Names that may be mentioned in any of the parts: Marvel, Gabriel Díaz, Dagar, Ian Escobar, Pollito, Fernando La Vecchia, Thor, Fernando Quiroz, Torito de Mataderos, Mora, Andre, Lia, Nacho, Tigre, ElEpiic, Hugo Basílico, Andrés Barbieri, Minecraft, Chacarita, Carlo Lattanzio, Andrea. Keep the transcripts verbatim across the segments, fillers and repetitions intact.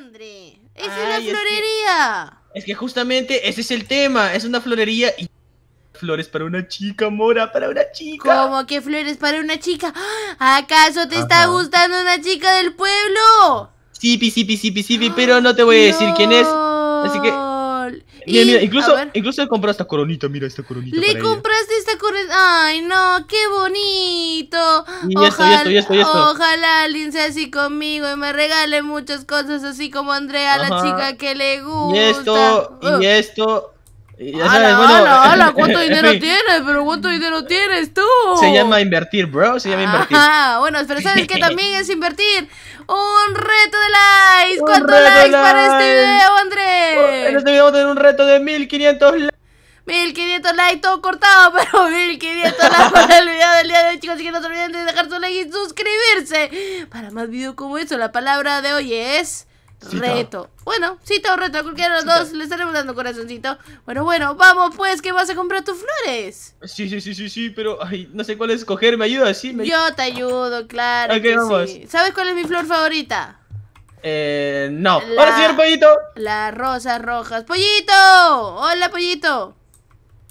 Andre. Es una florería. Es que, es que justamente ese es el tema. Es una florería y... Flores para una chica, Mora, para una chica. ¿Cómo que flores para una chica? ¿Acaso te Ajá. está gustando una chica del pueblo? Sipi, sipi, sipi, sipi, pero no te voy a decir no. quién es. Así que... Mira, y, mira, incluso, incluso le compraste esta coronita, mira esta coronita. Le para compraste ella. esta coronita. Ay, no, qué bonito. Y ojalá, esto, y esto, y esto. Ojalá alguien sea así conmigo y me regale muchas cosas, así como Andrea, Ajá. la chica que le gusta. Y esto, uh. y esto. Hola, hola, hola, ¿cuánto dinero tienes? Pero ¿cuánto dinero tienes tú? Se llama invertir, bro, se llama invertir. Ah, bueno, pero ¿sabes qué también es invertir? Un reto de likes. ¿Cuántos likes para este video, Andrés? En este video vamos a tener un reto de mil quinientos likes. mil quinientos likes, todo cortado, pero mil quinientos likes para el video del día de hoy, chicos. Así que no se olviden de dejar su like y suscribirse para más videos como eso. La palabra de hoy es... Cita. Reto. Bueno, cita o reto, cualquiera de los dos le estaremos dando corazoncito. Bueno, bueno, vamos pues, que vas a comprar tus flores. Sí, sí, sí, sí, sí, pero ay, no sé cuál es escoger, ¿me ayudas? Sí, me... Yo te ayudo, claro. Okay, que vamos. Sí. ¿Sabes cuál es mi flor favorita? Eh, no. La... Hola, señor Pollito. Las rosas rojas. ¡Pollito! Hola, Pollito.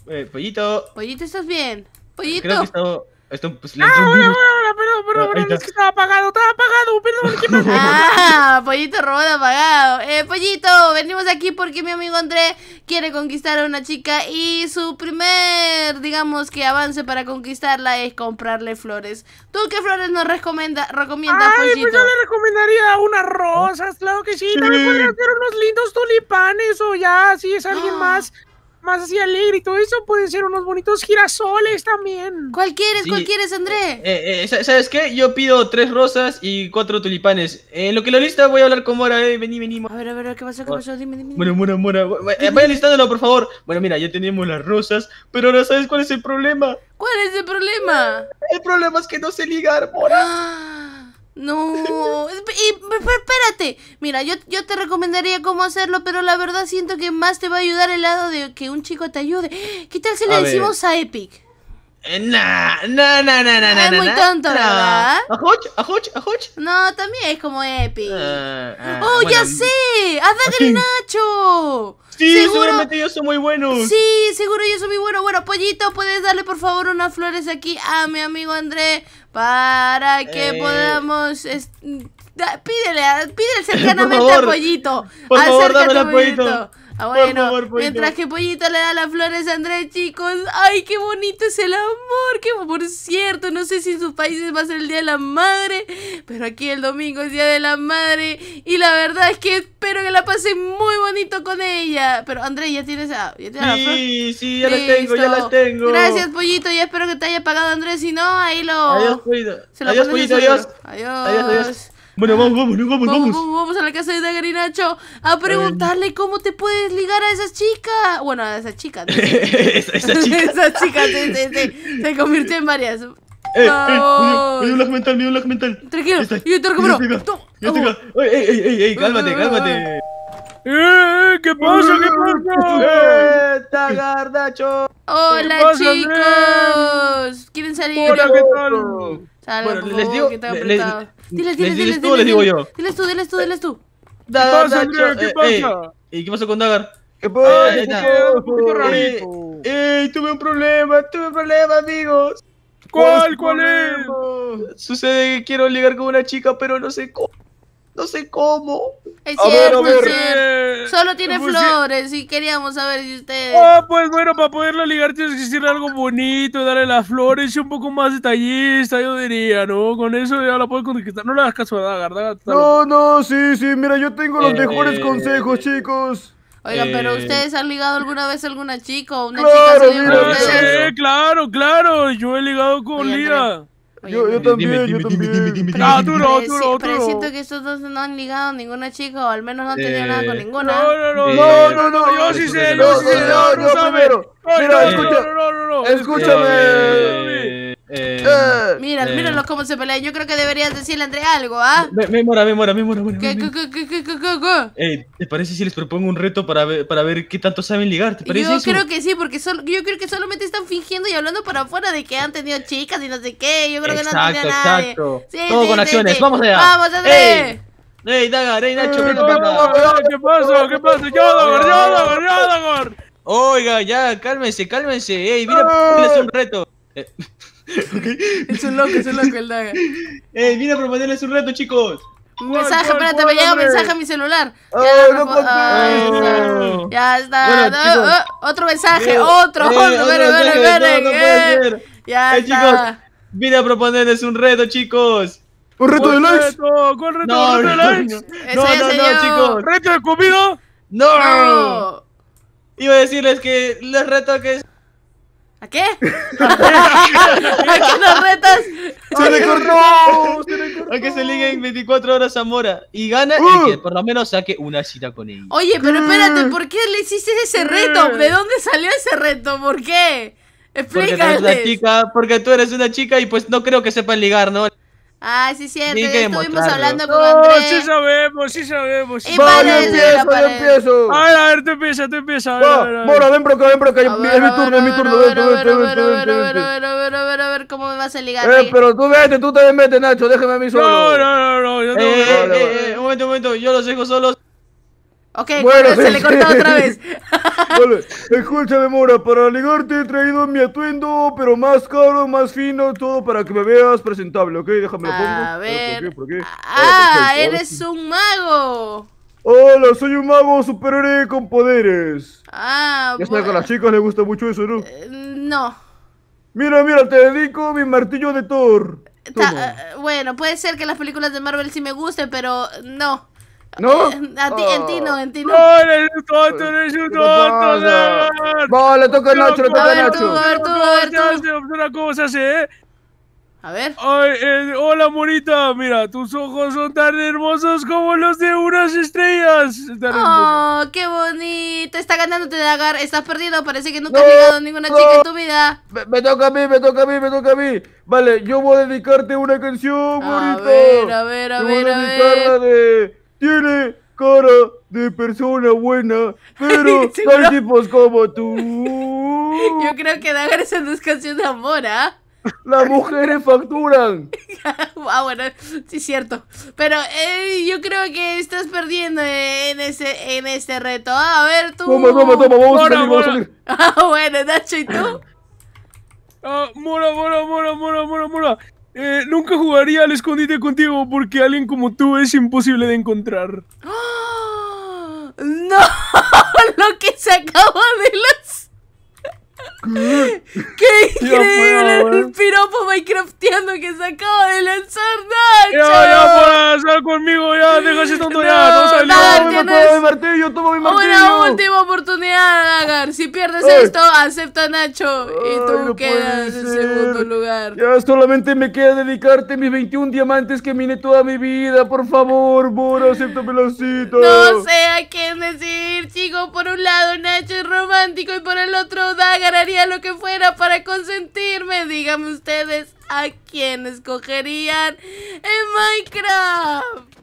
Eh, Pollito. Pollito, ¿estás bien? Pollito. Creo que estaba... Esto, pues, ah, hola, hola, hola, perdón, perdón, perdón, es que estaba apagado, estaba apagado, perdón, ¿qué pasa? Ah, Pollito robado apagado. Eh, Pollito, venimos aquí porque mi amigo André quiere conquistar a una chica y su primer, digamos, que avance para conquistarla es comprarle flores. ¿Tú qué flores nos recomienda, recomiendas, Ay, Pollito? Pues yo le recomendaría unas rosas, claro que sí, sí. También podría hacer unos lindos tulipanes o ya, si es alguien oh. más... más así alegre y todo eso, pueden ser unos bonitos girasoles también. ¿Cuál quieres? Sí. ¿Cuál quieres, André? Eh, eh, ¿Sabes qué? Yo pido tres rosas y cuatro tulipanes. En eh, lo que lo lista voy a hablar con Mora, eh. vení, vení. A ver, a ver, ¿qué pasó? ¿Qué pasó? Dime, dime. Bueno, Mora, Mora, eh, vaya listándolo, por favor. Bueno, mira, ya tenemos las rosas, pero ahora ¿sabes cuál es el problema? ¿Cuál es el problema? El problema es que no sé ligar, Mora. Ah, no. Y, espérate, mira, yo, yo te recomendaría cómo hacerlo, pero la verdad siento que más te va a ayudar el lado de que un chico te ayude. ¿Qué tal si le a decimos ver. a Epic? Eh, nah, nah, nah, nah, nah, nah. Es muy tonto, nah. ¿verdad? ¿Ajoch? ¿Ajoch? ¿Ajoch? No, también es como Epic. Ah, ah, ¡Oh, bueno. ya sé! ¡A Dagar y Nacho! Sí, seguro... seguramente ellos son muy buenos. Sí, seguro ellos son muy buenos. Bueno, Pollito, ¿puedes darle por favor unas flores aquí a mi amigo André? Para que eh... podamos... Est... Pídele, pídele cercanamente a Pollito. Por favor, dámela a Pollito. Ah, bueno, por favor, mientras que Pollito le da las flores a André, chicos. Ay, qué bonito es el amor. Que por cierto, no sé si en sus países va a ser el Día de la Madre, pero aquí el domingo es Día de la Madre. Y la verdad es que espero que la pasen muy bonito con ella. Pero André, ¿ya tienes a, ya tienes sí, la flor? Sí, ya las tengo, ya las tengo. Gracias, Pollito, ya espero que te haya pagado, André. Si no, ahí lo... Adiós, Pollito. Adiós, Pollito, adiós. Adiós, adiós, adiós. Bueno, vamos, vamos, vamos, vamos. Vamos a la casa de Dagar y Nacho a preguntarle cómo te puedes ligar a esa chica. Bueno, a esa chica. Esa, esa chica. Esa chica se, se, se, se convirtió en varias. Eh, no. eh, hay un lag mental, hay un lag mental. Tranquilo, yo te recupero. Yo te recupero. Ey, ey, ey, ey, cálmate, cálmate. Eh, ¿qué pasa? ¿Qué pasa? Eh, Dagar, Nacho. Hola, chicos. ¿Quieren salir? Hola, ¿qué tal? Bueno, por les favor, digo, que te les, diles, diles, diles, diles, tú, diles, les digo yo. Diles tú, diles tú, diles tú. Dagar, ¿Qué pasa, Nacho? ¿Qué eh, pasa? Eh, ¿Y qué pasó con Dagar? ¿Qué pasa? Eh, eh, eh, tuve un problema, tuve un problema, amigos. ¿Cuál, cuál es? Sucede que quiero ligar con una chica, pero no sé cómo. No sé cómo. Es cierto, ver, es cierto. Eh, Solo tiene pues flores y queríamos saber si ustedes... Ah, pues bueno, para poderla ligar tienes que decirle algo bonito, darle las flores y un poco más detallista, yo diría, ¿no? Con eso ya la puedes conquistar. No le das caso a Dagar, Dagar. No, no, sí, sí, mira, yo tengo los eh, mejores eh, consejos, chicos. Oigan, pero ¿ustedes han ligado alguna vez a alguna chica o una claro, chica? Mira, sí, claro, claro, yo he ligado con Oye, Lía. Oye, yo, yo también, dime, yo dime, también. Dime, dime, dime, no, tú no, tú no, pero siento que estos dos no han ligado a ninguna chica, o al menos no han tenido eh, nada con ninguna. No, no, no, eh, no, no, no, yo sí sé, yo sí sé, no, no, no, mira, escucha, escúchame. Eh, eh, eh, mira, eh. míralos cómo se pelean. Yo creo que deberías decirle a Andrea algo, ¿ah? ¿eh? Me mora, me mora, me mora. ¿Qué, qué, qué, qué, qué, qué? Eh, ¿te parece si les propongo un reto para ver, para ver qué tanto saben ligar? ¿Te parece yo eso? creo que sí, porque solo, yo creo que solamente están fingiendo y hablando para afuera de que han tenido chicas y no sé qué. Yo creo exacto, que no han tenido nada. Exacto, exacto. Sí, Todo sí, con sí, acciones. Sí. Vamos allá. Vamos, Andrea. ¡Ey, Dagar! ¡Ey, Nacho! Eh, no, no, no, no, ¿Qué pasa? ¿Qué pasa? ¿Qué onda, Dagar? ¿Qué onda, Dagar? ¿Qué onda, Dagar? Oiga, ya, cálmense, cálmense. ¡Ey, mira! ¡Proponerles un reto! Okay. Es un loco, es un loco el Dagar. ¡Ey, mira! ¡Proponerles un reto, chicos! Mensaje, espérate, me llega un mensaje a mi celular. Oh, ya, no puedo. Oh, oh. Ya está. Bueno, no, oh, otro mensaje, eh, otro. Eh, otro, ven, ven, ven, ven. Ya eh, está. Chicos, vine a proponerles un reto, chicos. ¿Un reto de likes? ¿Cuál reto? No, ¿Un reto de likes? No, no, no, no, chicos. ¿Reto de comida? No. no. Iba a decirles que los retos que... ¿A qué? ¿A qué nos retas? ¡Se le cortó! ¡Se le cortó! A que se liguen veinticuatro horas a Mora. Y gana uh. el que por lo menos saque una cita con ella. Oye, pero espérate, ¿por qué le hiciste ese reto? ¿De dónde salió ese reto? ¿Por qué? Explícales. Porque tú eres una chica, porque tú eres una chica y pues no creo que sepan ligar, ¿no? Ah, sí, cierto, sí, ya estuvimos hablando con Andrea. No, sí sabemos, sí sabemos. Y va, yo empiezo, yo empiezo. A ver, a ver, tú empieza, tú empieza. Mora, ven por acá, ven por acá. Es mi turno, es mi turno. Vente, vente, vente. A ver, a ver, cómo me vas a ligar. Eh, pero tú vete, tú te metes, Nacho, déjame a mí solo. No, no, no, no. Eh, un momento, un momento, yo los dejo solos. Ok, bueno, se le cortó otra vez. Vale. Escúchame, Mora, para ligarte he traído mi atuendo, pero más caro, más fino, todo para que me veas presentable, ¿ok? Déjame lo pongo. A ver... ¿Por qué? ¿Por qué? Ah, ver, eres un mago. Hola, soy un mago superhéroe con poderes. Ah, ya bueno. Está, que a las chicas les gusta mucho eso, ¿no? Eh, no. Mira, mira, te dedico mi martillo de Thor. Ta uh, bueno, puede ser que las películas de Marvel sí me gusten, pero no. ¿No? A ti, en ti no, en ti no. No, eres un tonto, eres un tonto. No, le toca a Nacho, le toca a Nacho. A ver tú, a ver tú, a ver tú. ¿Cómo se hace, eh? A ver. Ay, eh, hola, Morita. Mira, tus ojos son tan hermosos como los de unas estrellas. Tan oh, hermosos. Qué bonito. Está ganándote, Dagar. Estás perdido. Parece que nunca no, has ligado a ninguna no. chica en tu vida. Me, me toca a mí, me toca a mí, me toca a mí. Vale, yo voy a dedicarte una canción, Morita. A ver, a ver, a ver, a ver. De... Tiene cara de persona buena, pero hay tipos como tú. Yo creo que Dagar es una canción de amor, ¿ah? ¿eh? Las mujeres facturan. Ah, bueno, sí es cierto. Pero eh, yo creo que estás perdiendo en ese, en este reto. Ah, a ver tú. Toma, toma, toma, vamos a salir, vamos a salir. Ah, bueno, Nacho, ¿y tú? Ah, Mora, Mora, Mora, Mora, Mora, Mora. Eh, nunca jugaría al escondite contigo porque alguien como tú es imposible de encontrar. ¡Oh! ¡No! Lo que se acaba de las... ¿Qué? ¡Qué increíble! Puedo, el piropo minecraftiano que se acaba de lanzar, Nacho. Ya, ya, para, sal conmigo, ya, déjase tonto, no, ya, no salió. Dagar, ya no es... mi martillo, toma mi martillo. Una última oportunidad, Dagar. Si pierdes Ay. esto, acepta a Nacho. Ay, y tú no quedas en segundo lugar. Ya, solamente me queda dedicarte mis veintiún diamantes que miné toda mi vida. Por favor, Mora, acéptame la cita. No sé a quién decidir, chicos. Por un lado, Nacho es romántico y por el otro, Dagar haría lo que fuera para consentirme. Díganme ustedes a quién escogerían en Minecraft.